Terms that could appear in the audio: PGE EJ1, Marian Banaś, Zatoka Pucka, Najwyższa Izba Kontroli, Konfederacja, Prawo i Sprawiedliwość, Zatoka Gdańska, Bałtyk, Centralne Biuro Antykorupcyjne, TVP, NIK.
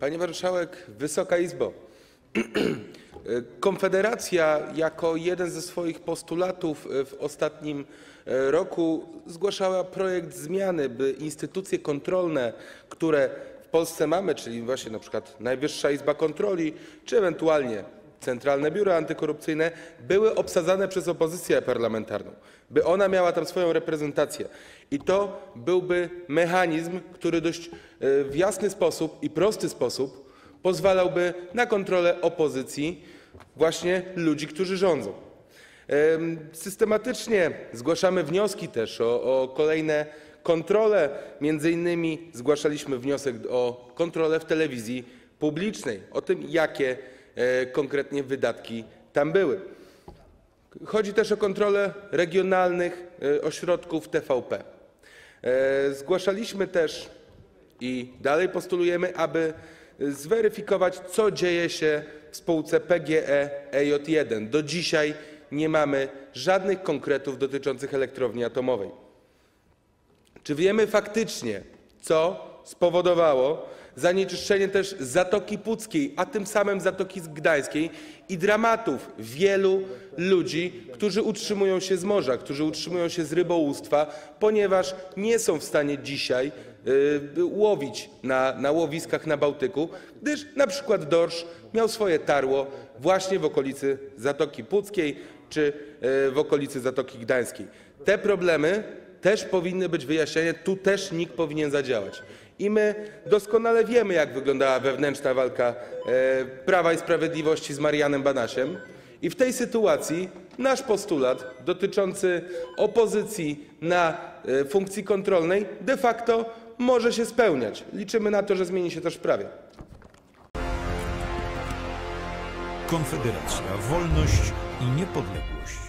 Pani Marszałek, Wysoka Izbo, Konfederacja jako jeden ze swoich postulatów w ostatnim roku zgłaszała projekt zmiany, by instytucje kontrolne, które w Polsce mamy, czyli właśnie na przykład Najwyższa Izba Kontroli, czy ewentualnie Centralne Biuro Antykorupcyjne, były obsadzane przez opozycję parlamentarną, by ona miała tam swoją reprezentację. I to byłby mechanizm, który dość w jasny sposób i prosty sposób pozwalałby na kontrolę opozycji właśnie ludzi, którzy rządzą. Systematycznie zgłaszamy wnioski też o kolejne kontrole. Między innymi zgłaszaliśmy wniosek o kontrolę w telewizji publicznej, o tym, jakie konkretnie wydatki tam były. Chodzi też o kontrolę regionalnych ośrodków TVP. Zgłaszaliśmy też i dalej postulujemy, aby zweryfikować, co dzieje się w spółce PGE EJ1. Do dzisiaj nie mamy żadnych konkretów dotyczących elektrowni atomowej. Czy wiemy faktycznie, co spowodowało zanieczyszczenie też Zatoki Puckiej, a tym samym Zatoki Gdańskiej i dramatów wielu ludzi, którzy utrzymują się z morza, którzy utrzymują się z rybołówstwa, ponieważ nie są w stanie dzisiaj łowić na łowiskach na Bałtyku, gdyż na przykład dorsz miał swoje tarło właśnie w okolicy Zatoki Puckiej czy w okolicy Zatoki Gdańskiej. Te problemy też powinny być wyjaśniane, tu też NIK powinien zadziałać. I my doskonale wiemy, jak wyglądała wewnętrzna walka Prawa i Sprawiedliwości z Marianem Banasiem. I w tej sytuacji nasz postulat dotyczący opozycji na funkcji kontrolnej de facto może się spełniać. Liczymy na to, że zmieni się też w prawie. Konfederacja, wolność i niepodległość.